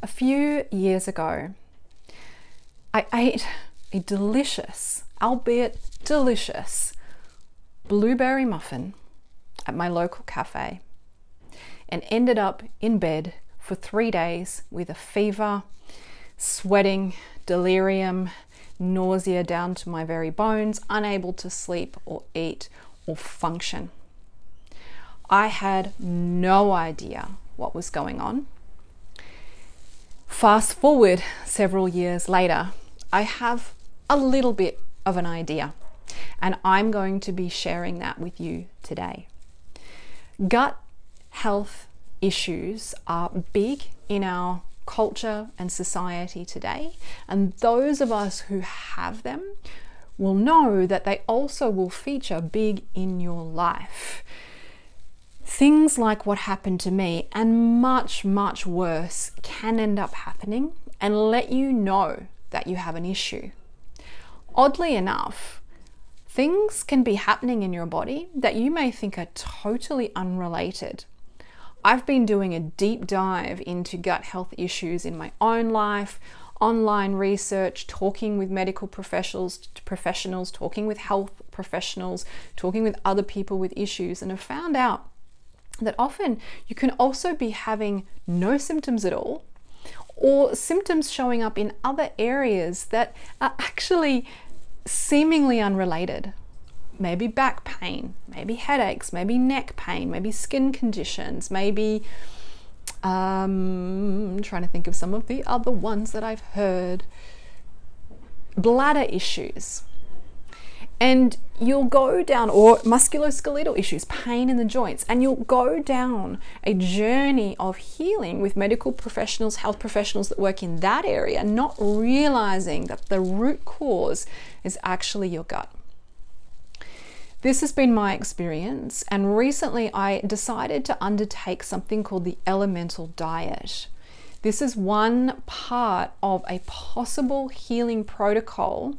A few years ago, I ate a delicious, albeit delicious, blueberry muffin at my local cafe and ended up in bed for 3 days with a fever, sweating, delirium, nausea down to my very bones, unable to sleep or eat or function. I had no idea what was going on. Fast forward several years later, I have a little bit of an idea, and I'm going to be sharing that with you today. Gut health issues are big in our culture and society today, and those of us who have them will know that they also will feature big in your life. Things like what happened to me and much, much worse can end up happening and let you know that you have an issue. Oddly enough, things can be happening in your body that you may think are totally unrelated. I've been doing a deep dive into gut health issues in my own life, online research, talking with medical professionals, talking with health professionals, talking with other people with issues, and have found out that often you can also be having no symptoms at all, or symptoms showing up in other areas that are actually seemingly unrelated. Maybe back pain, maybe headaches, maybe neck pain, maybe skin conditions, maybe I'm trying to think of some of the other ones that I've heard, bladder issues, and you'll go down, or musculoskeletal issues, pain in the joints, and you'll go down a journey of healing with medical professionals, health professionals that work in that area, not realizing that the root cause is actually your gut. This has been my experience, and recently I decided to undertake something called the Elemental Diet. This is one part of a possible healing protocol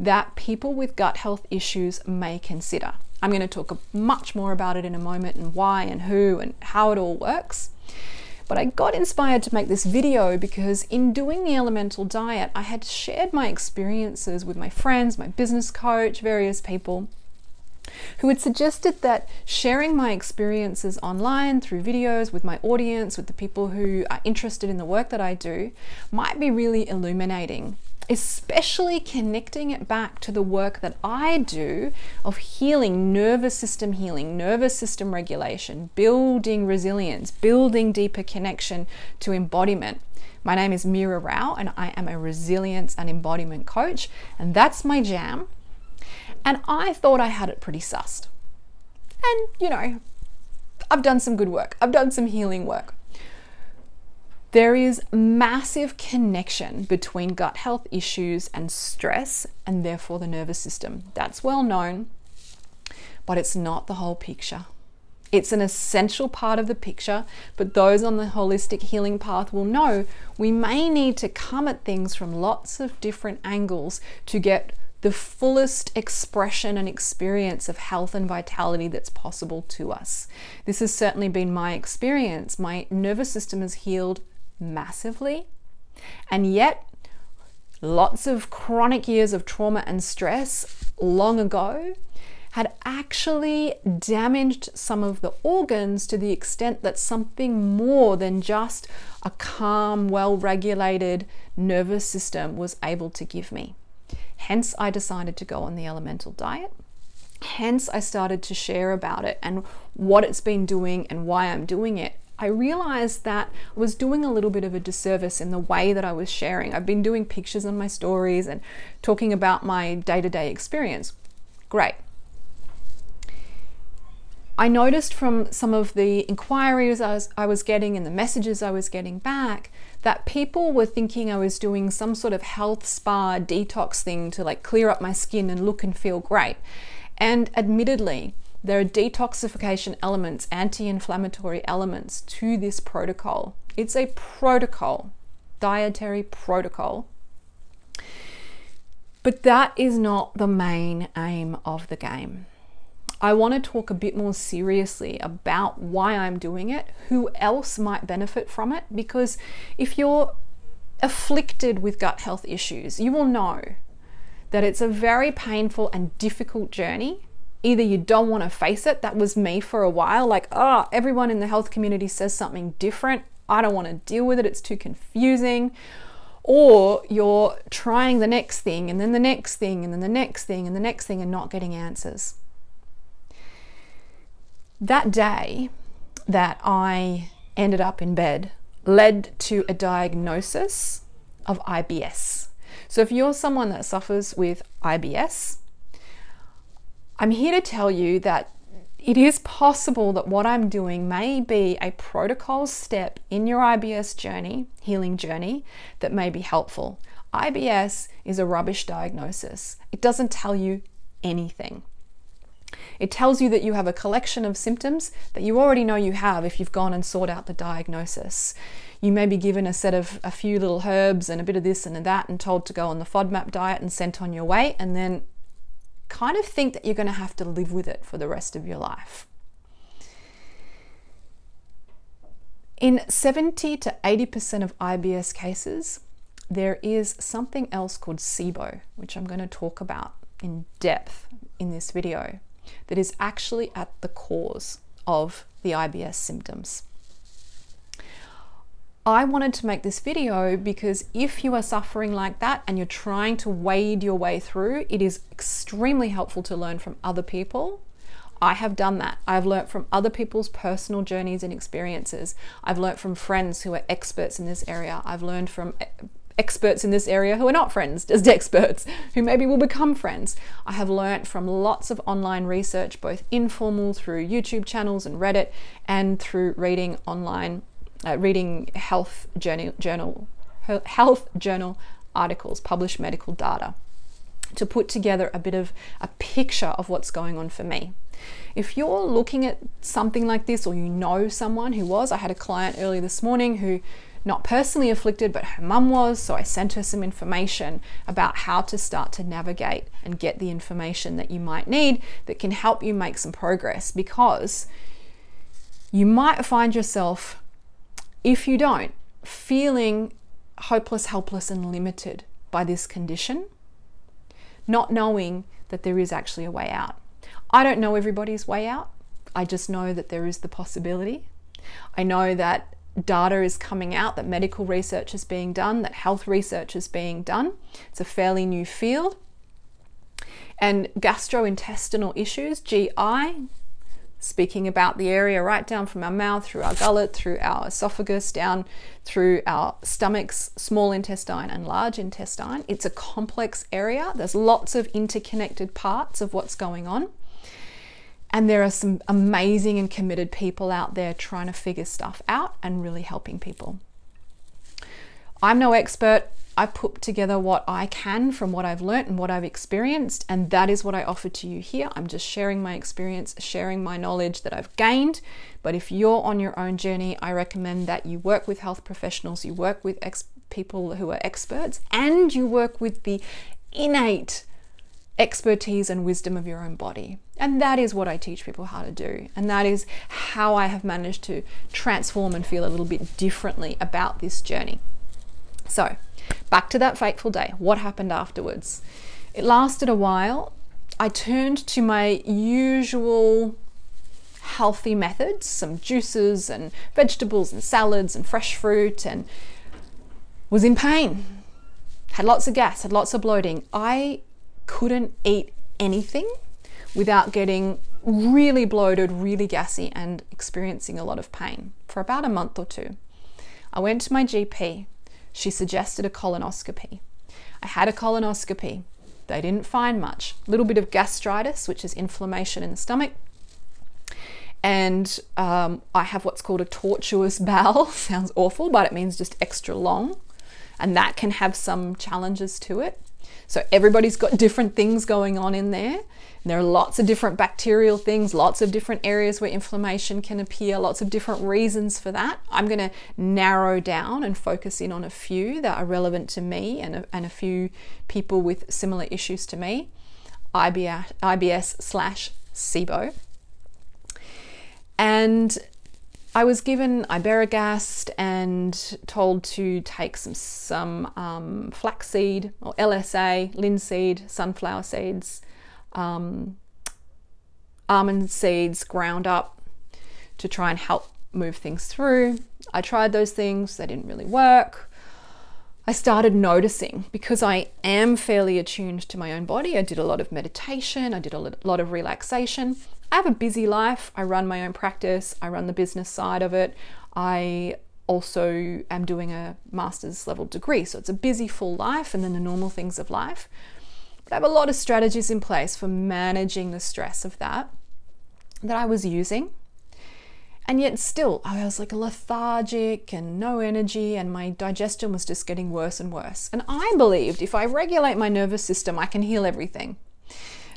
that people with gut health issues may consider. I'm going to talk much more about it in a moment, and why and who and how it all works. But I got inspired to make this video because in doing the Elemental Diet, I had shared my experiences with my friends, my business coach, various people who had suggested that sharing my experiences online through videos with my audience, with the people who are interested in the work that I do, might be really illuminating, especially connecting it back to the work that I do of healing, nervous system regulation, building resilience, building deeper connection to embodiment. My name is Mira Rao, and I am a resilience and embodiment coach, and that's my jam. And I thought I had it pretty sussed. And, you know, I've done some good work. I've done some healing work. There is massive connection between gut health issues and stress, and therefore the nervous system. That's well known, but it's not the whole picture. It's an essential part of the picture, but those on the holistic healing path will know we may need to come at things from lots of different angles to get the fullest expression and experience of health and vitality that's possible to us. This has certainly been my experience. My nervous system has healed massively, and yet lots of chronic years of trauma and stress long ago had actually damaged some of the organs to the extent that something more than just a calm, well-regulated nervous system was able to give me. Hence, I decided to go on the Elemental Diet. Hence, I started to share about it and what it's been doing and why I'm doing it. I realized that I was doing a little bit of a disservice in the way that I was sharing. I've been doing pictures on my stories and talking about my day-to-day experience. Great. I noticed from some of the inquiries I was getting and the messages I was getting back that people were thinking I was doing some sort of health spa detox thing to like clear up my skin and look and feel great. And admittedly, there are detoxification elements, anti-inflammatory elements to this protocol. It's a protocol, dietary protocol. But that is not the main aim of the game. I want to talk a bit more seriously about why I'm doing it, who else might benefit from it, because if you're afflicted with gut health issues, you will know that it's a very painful and difficult journey. Either you don't want to face it, that was me for a while, like, oh, everyone in the health community says something different, I don't want to deal with it, it's too confusing. Or you're trying the next thing and then the next thing and then the next thing and the next thing and not getting answers. That day that I ended up in bed led to a diagnosis of IBS. So if you're someone that suffers with IBS, I'm here to tell you that it is possible that what I'm doing may be a protocol step in your IBS journey, healing journey, that may be helpful. IBS is a rubbish diagnosis. It doesn't tell you anything. It tells you that you have a collection of symptoms that you already know you have if you've gone and sought out the diagnosis. You may be given a set of a few little herbs and a bit of this and that and told to go on the FODMAP diet and sent on your way, and then kind of think that you're going to have to live with it for the rest of your life. In 70 to 80% of IBS cases, there is something else called SIBO, which I'm going to talk about in depth in this video, that is actually at the cause of the IBS symptoms. I wanted to make this video because if you are suffering like that and you're trying to wade your way through, it is extremely helpful to learn from other people. I have done that. I've learned from other people's personal journeys and experiences. I've learned from friends who are experts in this area. I've learned from experts in this area who are not friends, just experts, who maybe will become friends. I have learned from lots of online research, both informal through YouTube channels and Reddit, and through reading online reading health journal articles, published medical data, to put together a bit of a picture of what's going on for me. If you're looking at something like this, or you know someone who was, I had a client earlier this morning who, not personally afflicted, but her mum was, so I sent her some information about how to start to navigate and get the information that you might need that can help you make some progress, because you might find yourself, if you don't, feeling hopeless, helpless, and limited by this condition, not knowing that there is actually a way out. I don't know everybody's way out. I just know that there is the possibility. I know that data is coming out, that medical research is being done, that health research is being done. It's a fairly new field. And gastrointestinal issues, GI, speaking about the area right down from our mouth, through our gullet, through our esophagus, down through our stomachs, small intestine and large intestine. It's a complex area. There's lots of interconnected parts of what's going on. And there are some amazing and committed people out there trying to figure stuff out and really helping people. I'm no expert. I put together what I can from what I've learnt and what I've experienced, and that is what I offer to you here. I'm just sharing my experience, sharing my knowledge that I've gained. But if you're on your own journey, I recommend that you work with health professionals, you work with people who are experts, and you work with the innate expertise and wisdom of your own body. And that is what I teach people how to do. And that is how I have managed to transform and feel a little bit differently about this journey. So, back to that fateful day. What happened afterwards? It lasted a while. I turned to my usual healthy methods, some juices and vegetables and salads and fresh fruit, and was in pain. Had lots of gas, had lots of bloating. I couldn't eat anything without getting really bloated, really gassy, and experiencing a lot of pain for about a month or two. I went to my GP. She suggested a colonoscopy. I had a colonoscopy. They didn't find much. A little bit of gastritis, which is inflammation in the stomach. And I have what's called a tortuous bowel. Sounds awful, but it means just extra long. And that can have some challenges to it. So everybody's got different things going on in there. And there are lots of different bacterial things, lots of different areas where inflammation can appear, lots of different reasons for that. I'm going to narrow down and focus in on a few that are relevant to me and a few people with similar issues to me. IBS slash SIBO. And I was given Iberogast and told to take some flaxseed or LSA, linseed, sunflower seeds, almond seeds ground up to try and help move things through. I tried those things, they didn't really work. I started noticing, because I am fairly attuned to my own body. I did a lot of meditation, I did a lot of relaxation. I have a busy life, I run my own practice, I run the business side of it. I also am doing a master's level degree, so it's a busy full life and then the normal things of life. But I have a lot of strategies in place for managing the stress of that I was using. And yet still, I was like lethargic and no energy, and my digestion was just getting worse and worse. And I believed if I regulate my nervous system, I can heal everything,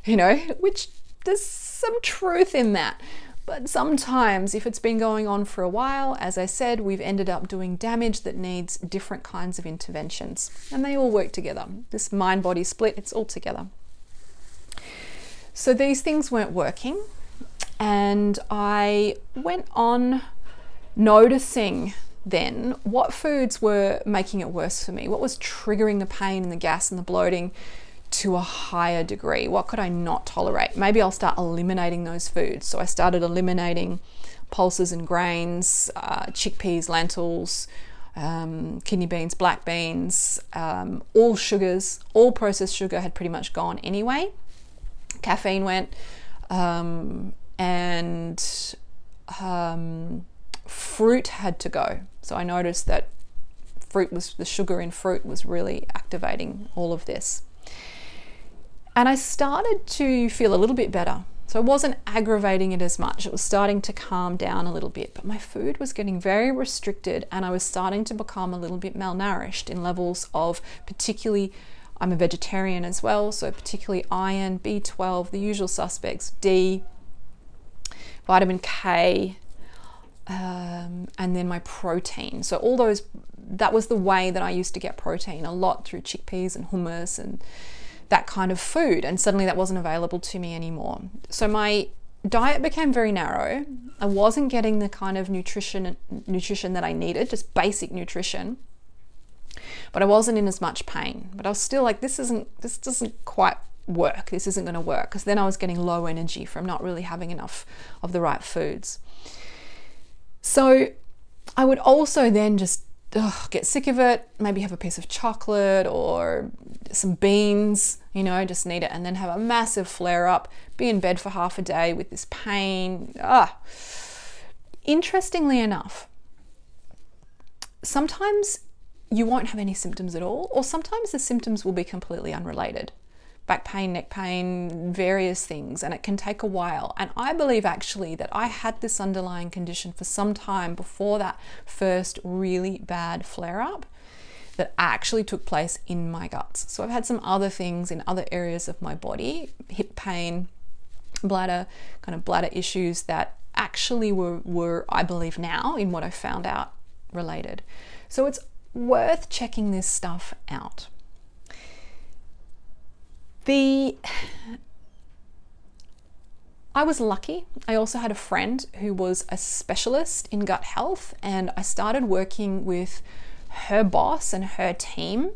you know, which there's some truth in that. But sometimes if it's been going on for a while, as I said, we've ended up doing damage that needs different kinds of interventions, and they all work together. This mind-body split, it's all together. So these things weren't working. And I went on noticing then what foods were making it worse for me, what was triggering the pain and the gas and the bloating to a higher degree, what could I not tolerate? Maybe I'll start eliminating those foods. So I started eliminating pulses and grains, chickpeas, lentils, kidney beans, black beans, all sugars, all processed sugar had pretty much gone anyway. Caffeine went. Fruit had to go. So I noticed that fruit was, the sugar in fruit was really activating all of this. And I started to feel a little bit better. So I wasn't aggravating it as much. It was starting to calm down a little bit, but my food was getting very restricted and I was starting to become a little bit malnourished in levels of, particularly, I'm a vegetarian as well, so particularly iron, B12, the usual suspects, D, vitamin K, and then my protein. So all those, that was the way that I used to get protein, a lot through chickpeas and hummus and that kind of food. And suddenly that wasn't available to me anymore. So my diet became very narrow. I wasn't getting the kind of nutrition that I needed, just basic nutrition. But I wasn't in as much pain, but I was still like, this doesn't quite work. This isn't going to work, because then I was getting low energy from not really having enough of the right foods. So I would also then just get sick of it, maybe have a piece of chocolate or some beans, you know, just need it, and then have a massive flare up, be in bed for half a day with this pain. Interestingly enough, sometimes you won't have any symptoms at all, or sometimes the symptoms will be completely unrelated. Back pain, neck pain, various things, and it can take a while. And I believe actually that I had this underlying condition for some time before that first really bad flare-up that actually took place in my guts. So I've had some other things in other areas of my body, hip pain, bladder, kind of bladder issues that actually were I believe now, in what I found out, related. So it's worth checking this stuff out. I was lucky. I also had a friend who was a specialist in gut health, and I started working with her boss and her team,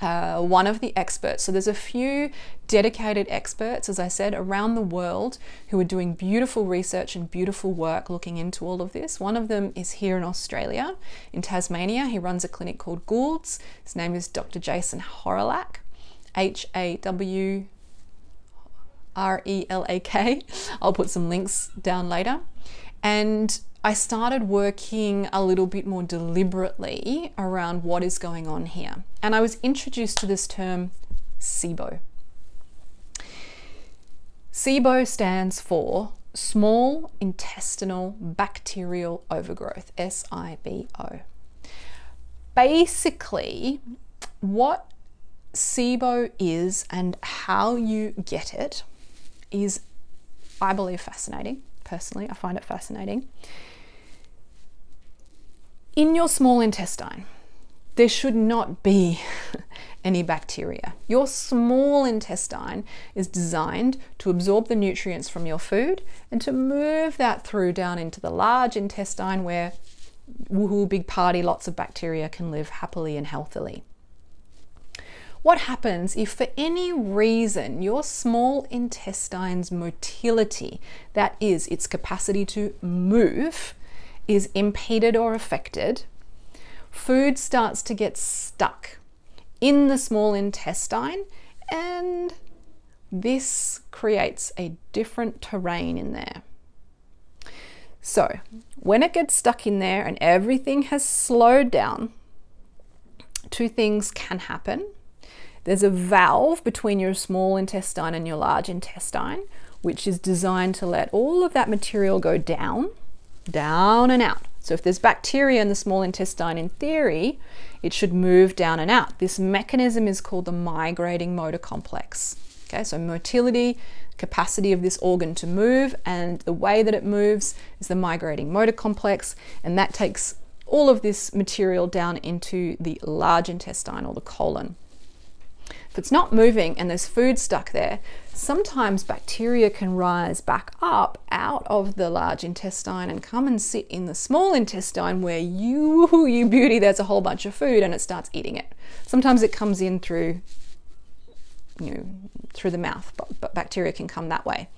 one of the experts. So there's a few dedicated experts, as I said, around the world who are doing beautiful research and beautiful work looking into all of this. One of them is here in Australia, in Tasmania. He runs a clinic called Gould's. His name is Dr Jason Hawrelak, H-A-W-R-E-L-A-K. I'll put some links down later. And I started working a little bit more deliberately around what is going on here. And I was introduced to this term SIBO. SIBO stands for small intestinal bacterial overgrowth, S-I-B-O. Basically, what SIBO is and how you get it is, I believe, fascinating. Personally, I find it fascinating. In your small intestine, there should not be any bacteria. Your small intestine is designed to absorb the nutrients from your food and to move that through down into the large intestine where, woohoo, big party, lots of bacteria can live happily and healthily. What happens if for any reason your small intestine's motility, that is its capacity to move, is impeded or affected? Food starts to get stuck in the small intestine, and this creates a different terrain in there. So when it gets stuck in there and everything has slowed down, two things can happen. There's a valve between your small intestine and your large intestine, which is designed to let all of that material go down, down and out. So if there's bacteria in the small intestine, in theory, it should move down and out. This mechanism is called the migrating motor complex. Okay, so motility, capacity of this organ to move, and the way that it moves is the migrating motor complex, and that takes all of this material down into the large intestine or the colon. If it's not moving and there's food stuck there, sometimes bacteria can rise back up out of the large intestine and come and sit in the small intestine where you beauty, there's a whole bunch of food, and it starts eating it. Sometimes it comes in through, through the mouth, but bacteria can come that way.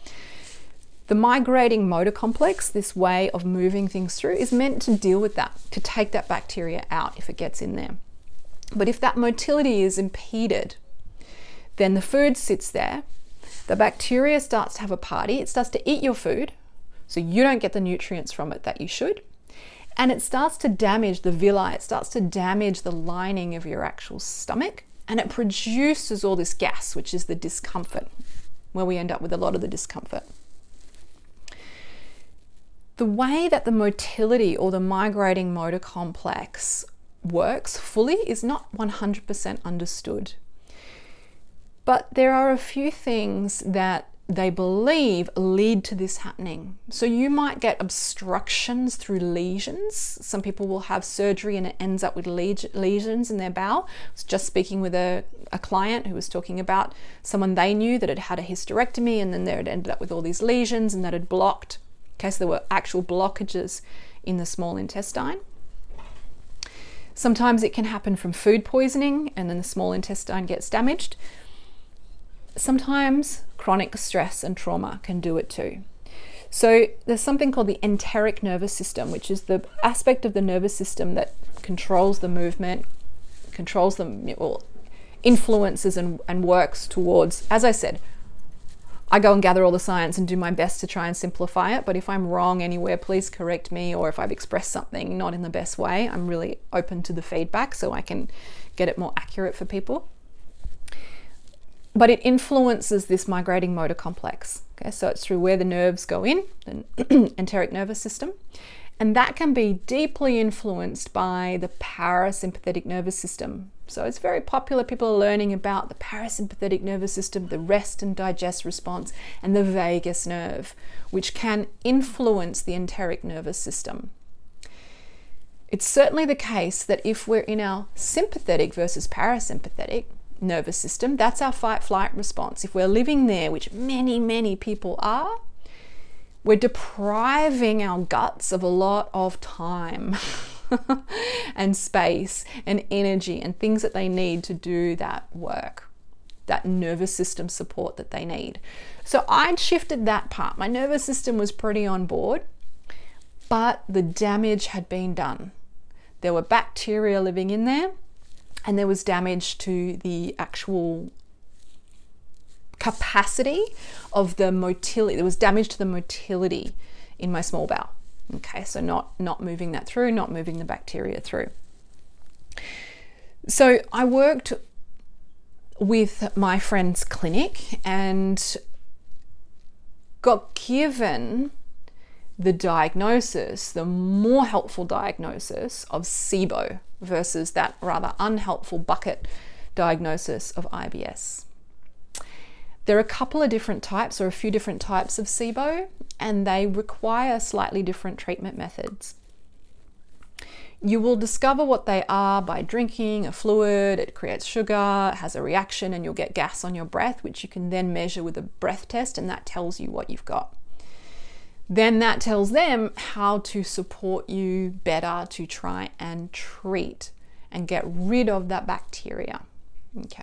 The migrating motor complex, this way of moving things through, is meant to deal with that, to take that bacteria out if it gets in there. But if that motility is impeded, then the food sits there, the bacteria starts to have a party, it starts to eat your food, so you don't get the nutrients from it that you should, and it starts to damage the villi, it starts to damage the lining of your actual stomach, and it produces all this gas, which is the discomfort, where we end up with a lot of the discomfort. The way that the motility or the migrating motor complex works fully is not 100% understood. But there are a few things that they believe lead to this happening. So you might get obstructions through lesions. Some people will have surgery and it ends up with lesions in their bowel. I was just speaking with a client who was talking about someone they knew that had had a hysterectomy, and then there it ended up with all these lesions, and that had blocked. Okay, so there were actual blockages in the small intestine. Sometimes it can happen from food poisoning, and then the small intestine gets damaged. Sometimes chronic stress and trauma can do it too. So there's something called the enteric nervous system, which is the aspect of the nervous system that controls the movement, controls them, or influences and works towards, as I said, I go and gather all the science and do my best to try and simplify it, but if I'm wrong anywhere, please correct me, or if I've expressed something not in the best way, I'm really open to the feedback so I can get it more accurate for people. But it influences this migrating motor complex. Okay, so it's through where the nerves go in, the enteric nervous system, and that can be deeply influenced by the parasympathetic nervous system. So it's very popular, people are learning about the parasympathetic nervous system, the rest and digest response, and the vagus nerve, which can influence the enteric nervous system. It's certainly the case that if we're in our sympathetic versus parasympathetic nervous system, that's our fight-flight response. If we're living there, which many people are, we're depriving our guts of a lot of time and space and energy and things that they need to do that work, that nervous system support that they need. So I'd shifted that part. My nervous system was pretty on board, but the damage had been done. There were bacteria living in there, and there was damage to the actual capacity of the motility. There was damage to the motility in my small bowel. Okay, so not moving that through, not moving the bacteria through. So I worked with my friend's clinic and got given the diagnosis, the more helpful diagnosis of SIBO versus that rather unhelpful bucket diagnosis of IBS. There are a couple of different types, or a few different types of SIBO, and they require slightly different treatment methods. You will discover what they are by drinking a fluid. It creates sugar, it has a reaction, and you'll get gas on your breath, which you can then measure with a breath test, and that tells you what you've got. Then that tells them how to support you better to try and treat and get rid of that bacteria. Okay.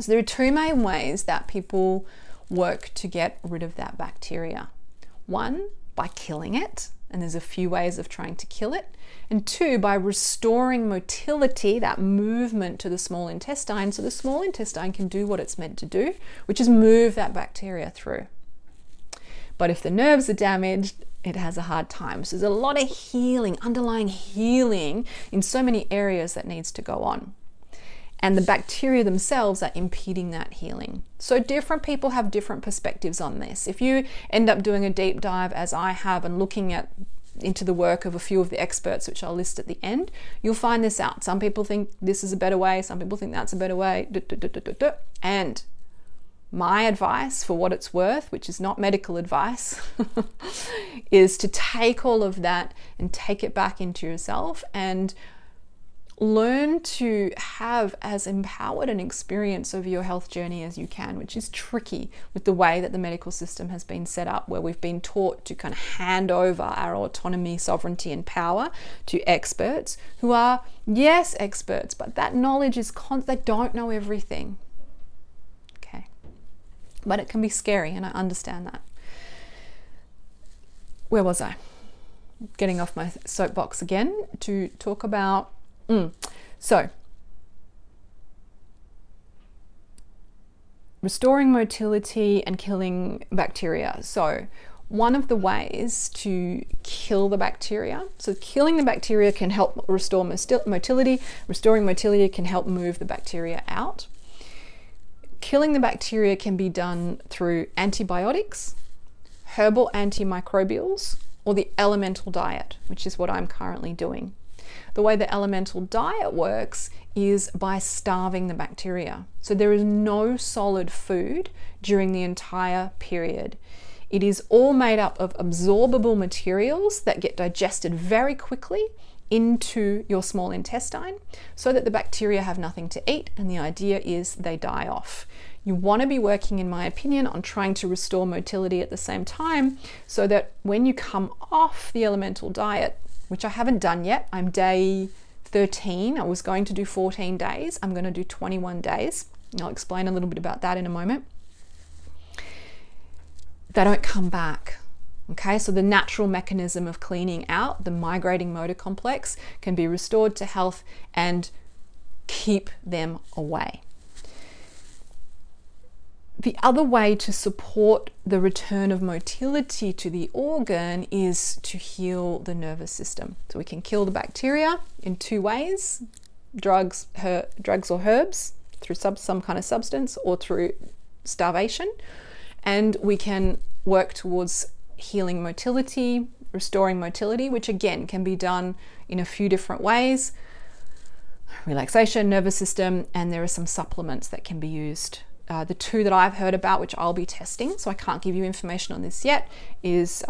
So there are two main ways that people work to get rid of that bacteria. One, by killing it, and there's a few ways of trying to kill it. And two, by restoring motility, that movement to the small intestine, so the small intestine can do what it's meant to do, which is move that bacteria through. But if the nerves are damaged, it has a hard time. So there's a lot of healing, underlying healing in so many areas that needs to go on. And the bacteria themselves are impeding that healing. So different people have different perspectives on this. If you end up doing a deep dive, as I have, and looking into the work of a few of the experts, which I'll list at the end, you'll find this out. Some people think this is a better way. Some people think that's a better way. And my advice, for what it's worth, which is not medical advice, is to take all of that and take it back into yourself and learn to have as empowered an experience of your health journey as you can, which is tricky with the way that the medical system has been set up, where we've been taught to kind of hand over our autonomy, sovereignty, and power to experts who are, yes, experts, but that knowledge is constant. They don't know everything. Okay. But it can be scary, and I understand that. Where was I? Getting off my soapbox again to talk about So, restoring motility and killing bacteria. So one of the ways to kill the bacteria, so killing the bacteria can help restore motility, restoring motility can help move the bacteria out. Killing the bacteria can be done through antibiotics, herbal antimicrobials, or the elemental diet, which is what I'm currently doing. The way the elemental diet works is by starving the bacteria. So there is no solid food during the entire period. It is all made up of absorbable materials that get digested very quickly into your small intestine so that the bacteria have nothing to eat, and the idea is they die off. You want to be working, in my opinion, on trying to restore motility at the same time so that when you come off the elemental diet, which I haven't done yet. I'm day 13. I was going to do 14 days. I'm going to do 21 days. I'll explain a little bit about that in a moment. They don't come back. Okay, so the natural mechanism of cleaning out the migrating motor complex can be restored to health and keep them away. The other way to support the return of motility to the organ is to heal the nervous system. So we can kill the bacteria in two ways, drugs or herbs, through some kind of substance, or through starvation. And we can work towards healing motility, restoring motility, which again can be done in a few different ways. Relaxation, nervous system, and there are some supplements that can be used. The two that I've heard about, which I'll be testing, so I can't give you information on this yet, is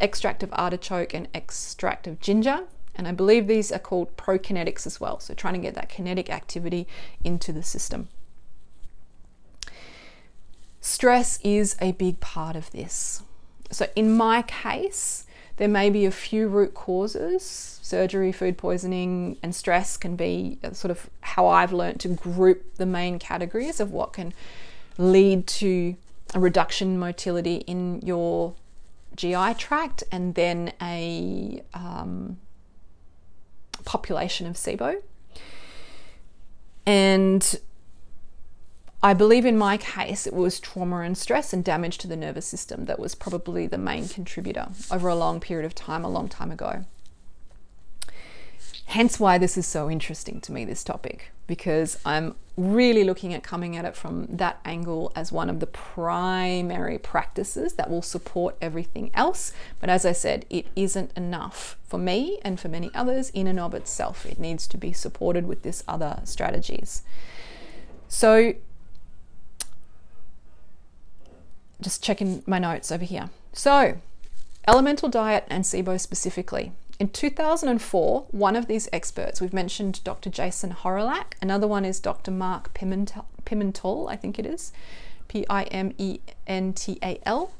extract of artichoke and extract of ginger. And I believe these are called prokinetics as well. So trying to get that kinetic activity into the system. Stress is a big part of this. So in my case, there may be a few root causes. Surgery, food poisoning, and stress can be sort of how I've learned to group the main categories of what can lead to a reduction in motility in your GI tract, and then a population of SIBO. And I believe in my case, it was trauma and stress and damage to the nervous system that was probably the main contributor over a long period of time, a long time ago. Hence why this is so interesting to me, this topic, because I'm really looking at coming at it from that angle as one of the primary practices that will support everything else. But as I said, it isn't enough for me and for many others in and of itself. It needs to be supported with this other strategies. So, just checking my notes over here. So, elemental diet and SIBO specifically. In 2004, one of these experts, we've mentioned Dr. Jason Hawrelak, another one is Dr. Mark Pimentel, I think it is, Pimental.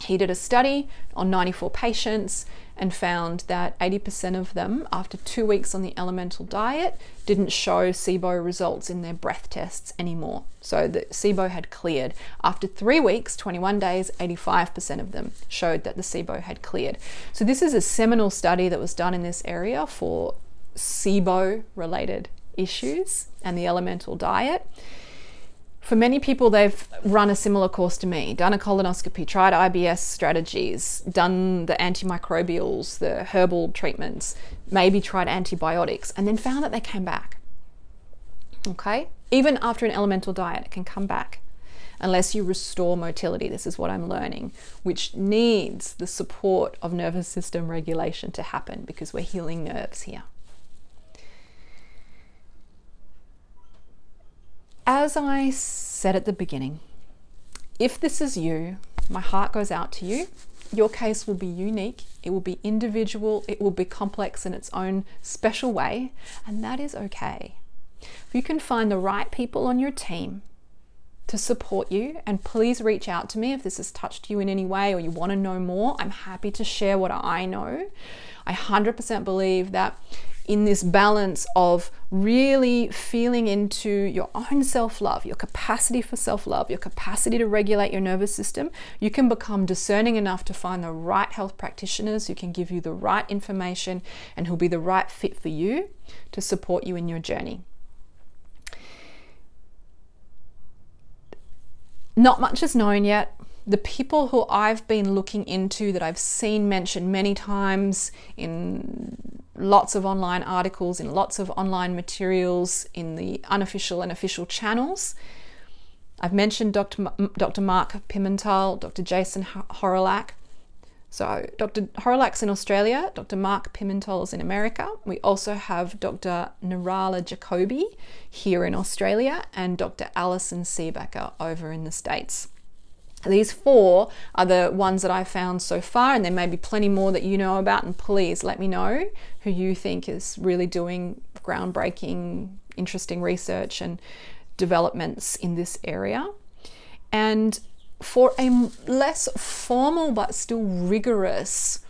He did a study on 94 patients and found that 80% of them, after 2 weeks on the Elemental Diet, didn't show SIBO results in their breath tests anymore. So the SIBO had cleared. After 3 weeks, 21 days, 85% of them showed that the SIBO had cleared. So this is a seminal study that was done in this area for SIBO-related issues and the Elemental Diet. For many people, they've run a similar course to me, done a colonoscopy, tried IBS strategies, done the antimicrobials, the herbal treatments, maybe tried antibiotics, and then found that they came back. Okay? Even after an Elemental Diet, it can come back unless you restore motility. This is what I'm learning, which needs the support of nervous system regulation to happen because we're healing nerves here. As I said at the beginning, if this is you, my heart goes out to you. Your case will be unique, it will be individual, it will be complex in its own special way, and that is okay. If you can find the right people on your team to support you, and please reach out to me if this has touched you in any way or you want to know more, I'm happy to share what I know. I 100% believe that in this balance of really feeling into your own self-love, your capacity for self-love, your capacity to regulate your nervous system, you can become discerning enough to find the right health practitioners who can give you the right information and who'll be the right fit for you to support you in your journey. Not much is known yet. The people who I've been looking into that I've seen mentioned many times in lots of online articles, in lots of online materials, in the unofficial and official channels. I've mentioned Dr. Mark Pimentel, Dr. Jason Hawrelak. So Dr. Hawrelak's in Australia, Dr. Mark Pimentel's in America. We also have Dr. Nirala Jacobi here in Australia and Dr. Alison Seebecker over in the States. These four are the ones that I found so far, and there may be plenty more that you know about, and please let me know who you think is really doing groundbreaking, interesting research and developments in this area. And for a less formal but still rigorous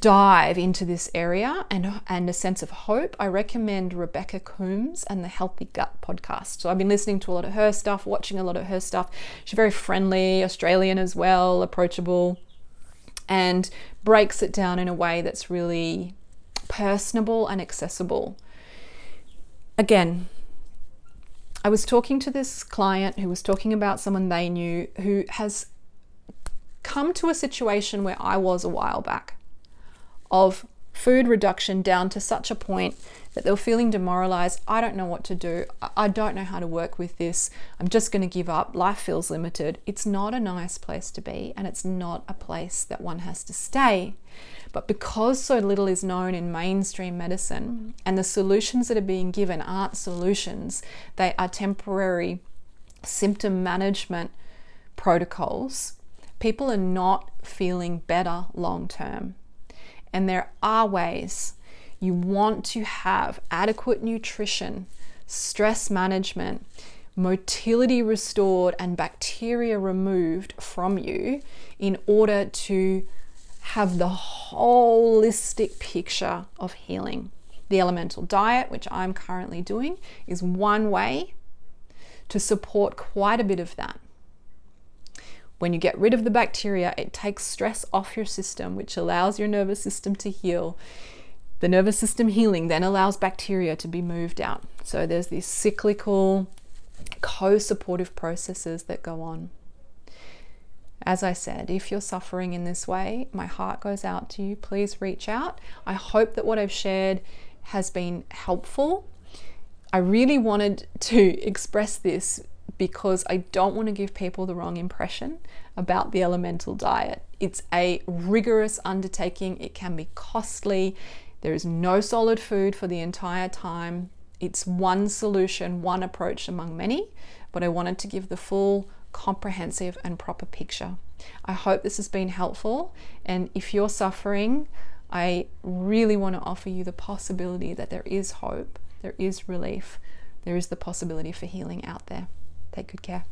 dive into this area and a sense of hope, I recommend Rebecca Coomes and the Healthy Gut podcast. So I've been listening to a lot of her stuff, watching a lot of her stuff. She's very friendly, Australian as well, approachable, and breaks it down in a way that's really personable and accessible. Again, I was talking to this client who was talking about someone they knew who has come to a situation where I was a while back, of food reduction down to such a point that they were feeling demoralized. I don't know what to do. I don't know how to work with this. I'm just going to give up. Life feels limited. It's not a nice place to be, and it's not a place that one has to stay. But because so little is known in mainstream medicine and the solutions that are being given aren't solutions, they are temporary symptom management protocols, people are not feeling better long term. And there are ways. You want to have adequate nutrition, stress management, motility restored, and bacteria removed from you in order to have the holistic picture of healing. The Elemental Diet, which I'm currently doing, is one way to support quite a bit of that. When you get rid of the bacteria, it takes stress off your system, which allows your nervous system to heal. The nervous system healing then allows bacteria to be moved out. So there's these cyclical, co-supportive processes that go on. As I said, if you're suffering in this way, my heart goes out to you. Please reach out. I hope that what I've shared has been helpful. I really wanted to express this because I don't want to give people the wrong impression about the Elemental Diet. It's a rigorous undertaking. It can be costly. There is no solid food for the entire time. It's one solution, one approach among many, but I wanted to give the full, comprehensive and proper picture. I hope this has been helpful, and if you're suffering, I really want to offer you the possibility that there is hope, there is relief, there is the possibility for healing out there. Take good care.